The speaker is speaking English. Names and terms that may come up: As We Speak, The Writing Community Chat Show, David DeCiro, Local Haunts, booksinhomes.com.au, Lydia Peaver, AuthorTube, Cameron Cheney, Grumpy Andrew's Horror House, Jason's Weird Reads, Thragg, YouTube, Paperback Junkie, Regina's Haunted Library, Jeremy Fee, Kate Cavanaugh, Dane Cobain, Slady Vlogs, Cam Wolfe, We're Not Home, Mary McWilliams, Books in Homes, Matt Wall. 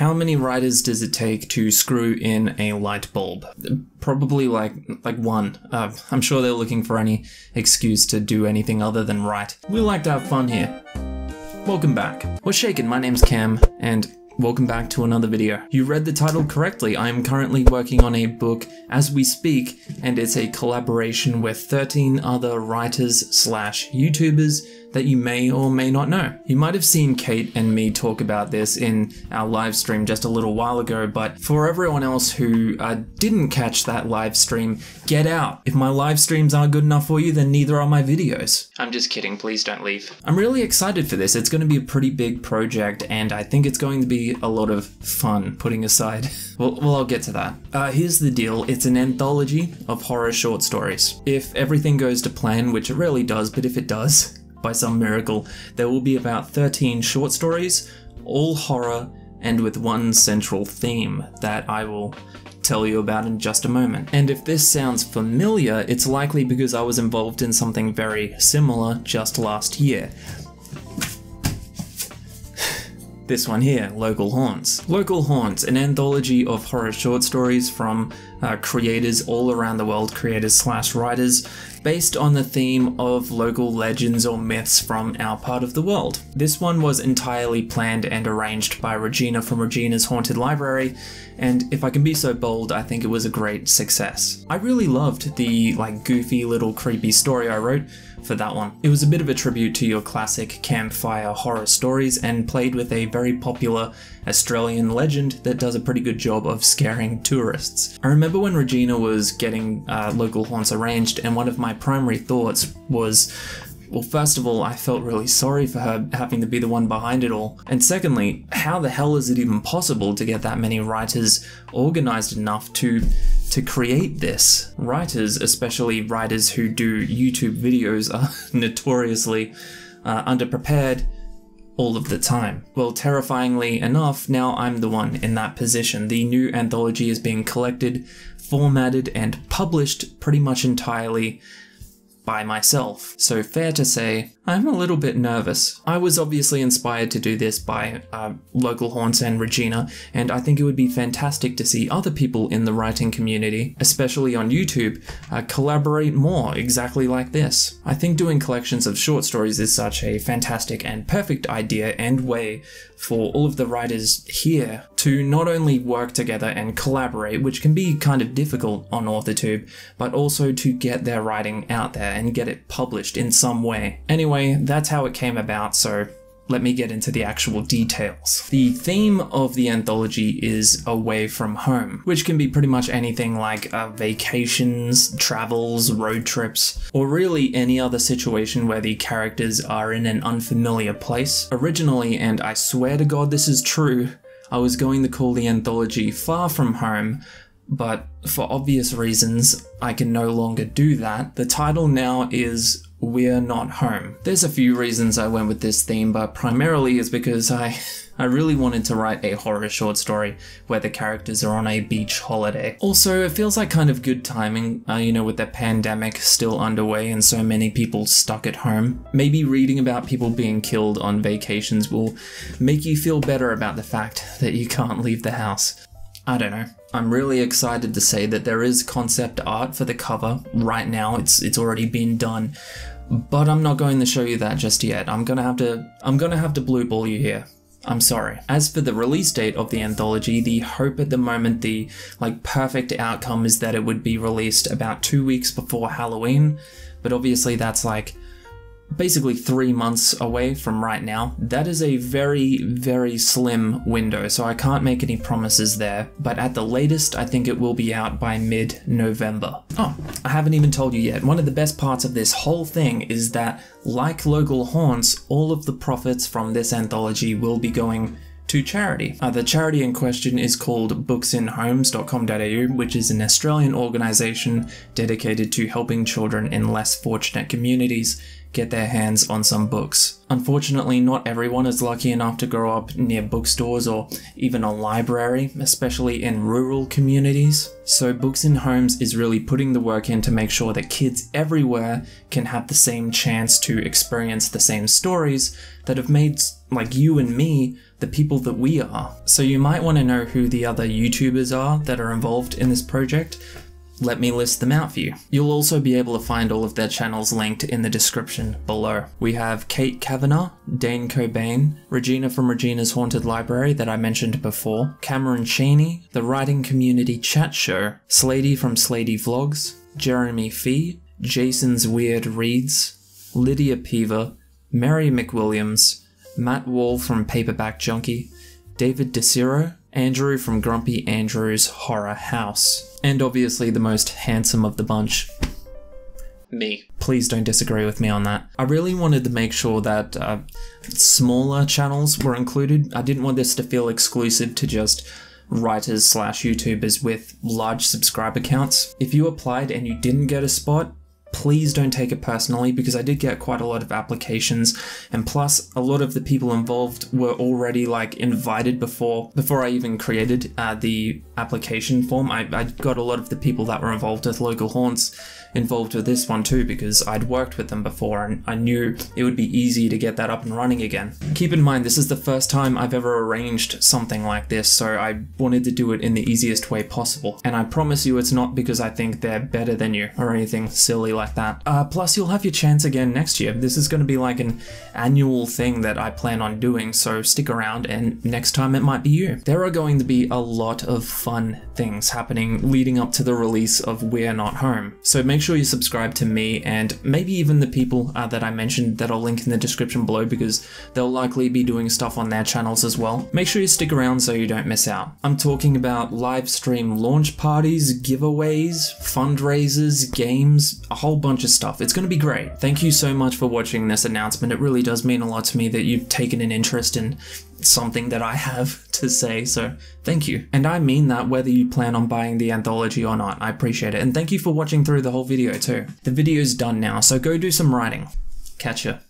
How many writers does it take to screw in a light bulb? Probably like one. I'm sure they're looking for any excuse to do anything other than write. We like to have fun here. Welcome back. What's shaking? My name's Cam, and welcome back to another video. You read the title correctly. I am currently working on a book as we speak, and it's a collaboration with 13 other writers slash YouTubers that you may or may not know. You might have seen Kate and me talk about this in our live stream just a little while ago, but for everyone else who didn't catch that live stream, get out. If my live streams aren't good enough for you, then neither are my videos. I'm just kidding, please don't leave. I'm really excited for this. It's going to be a pretty big project, and I think it's going to be a lot of fun, putting aside. Well, I'll get to that. Here's the deal. It's an anthology of horror short stories. If everything goes to plan, which it rarely does, but if it does, by some miracle, there will be about 13 short stories, all horror, and with one central theme that I will tell you about in just a moment. And if this sounds familiar, it's likely because I was involved in something very similar just last year. This one here, Local Haunts. Local Haunts, an anthology of horror short stories from creators all around the world, creators slash writers, based on the theme of local legends or myths from our part of the world. This one was entirely planned and arranged by Regina from Regina's Haunted Library, and if I can be so bold, I think it was a great success. I really loved the goofy little creepy story I wrote for that one. It was a bit of a tribute to your classic campfire horror stories and played with a very popular Australian legend that does a pretty good job of scaring tourists. I remember when Regina was getting Local Haunts arranged, and one of my primary thoughts was, well, first of all, I felt really sorry for her having to be the one behind it all, and secondly, how the hell is it even possible to get that many writers organized enough to create this? Writers, especially writers who do YouTube videos, are notoriously underprepared all of the time. Well, terrifyingly enough, now I'm the one in that position. The new anthology is being collected, formatted, and published pretty much entirely by myself. So fair to say, I'm a little bit nervous. I was obviously inspired to do this by Local Haunts and Regina, and I think it would be fantastic to see other people in the writing community, especially on YouTube, collaborate more exactly like this. I think doing collections of short stories is such a fantastic and perfect idea and way for all of the writers here to not only work together and collaborate, which can be kind of difficult on AuthorTube, but also to get their writing out there and get it published in some way. Anyway, that's how it came about, so let me get into the actual details. The theme of the anthology is away from home, which can be pretty much anything like vacations, travels, road trips, or really any other situation where the characters are in an unfamiliar place. Originally, and I swear to God this is true, I was going to call the anthology Far From Home, but for obvious reasons, I can no longer do that. The title now is We're Not Home. There's a few reasons I went with this theme, but primarily is because I really wanted to write a horror short story where the characters are on a beach holiday. Also, it feels like kind of good timing, you know, with the pandemic still underway and so many people stuck at home. Maybe reading about people being killed on vacations will make you feel better about the fact that you can't leave the house. I don't know. I'm really excited to say that there is concept art for the cover right now. It's already been done, but I'm not going to show you that just yet. I'm gonna have to blueball you here. I'm sorry. As for the release date of the anthology, the hope at the moment, the perfect outcome is that it would be released about 2 weeks before Halloween, but obviously that's basically 3 months away from right now. That is a very, very slim window, so I can't make any promises there, but at the latest, I think it will be out by mid-November. Oh, I haven't even told you yet. One of the best parts of this whole thing is that, like Local Haunts, all of the profits from this anthology will be going to charity. The charity in question is called booksinhomes.com.au, which is an Australian organisation dedicated to helping children in less fortunate communities get their hands on some books. Unfortunately, not everyone is lucky enough to grow up near bookstores or even a library, especially in rural communities. So Books in Homes is really putting the work in to make sure that kids everywhere can have the same chance to experience the same stories that have made like you and me, the people that we are. So you might want to know who the other YouTubers are that are involved in this project. Let me list them out for you. You'll also be able to find all of their channels linked in the description below. We have Kate Cavanaugh, Dane Cobain, Regina from Regina's Haunted Library that I mentioned before, Cameron Cheney, The Writing Community Chat Show, Slady from Slady Vlogs, Jeremy Fee, Jason's Weird Reads, Lydia Peaver, Mary McWilliams, Matt Wall from Paperback Junkie, David DeCiro, Andrew from Grumpy Andrew's Horror House, and obviously the most handsome of the bunch, me. Please don't disagree with me on that. I really wanted to make sure that smaller channels were included. I didn't want this to feel exclusive to just writers / YouTubers with large subscriber counts. If you applied and you didn't get a spot, please don't take it personally, because I did get quite a lot of applications, and plus a lot of the people involved were already like invited before I even created the application form. I got a lot of the people that were involved with Local Haunts involved with this one too, because I'd worked with them before and I knew it would be easy to get that up and running again. Keep in mind, this is the first time I've ever arranged something like this, so I wanted to do it in the easiest way possible, and I promise you it's not because I think they're better than you or anything silly like that. Plus you'll have your chance again next year. This is going to be like an annual thing that I plan on doing, so stick around and next time it might be you. There are going to be a lot of fun things happening leading up to the release of We're Not Home, so make sure you subscribe to me and maybe even the people that I mentioned that I'll link in the description below, because they'll likely be doing stuff on their channels as well. Make sure you stick around so you don't miss out. I'm talking about live stream launch parties, giveaways, fundraisers, games, a whole bunch of stuff. It's going to be great. Thank you so much for watching this announcement. It really does mean a lot to me that you've taken an interest in something that I have to say, so thank you. And I mean that whether you plan on buying the anthology or not. I appreciate it, and thank you for watching through the whole video too. The video's done now, so go do some writing. Catch ya.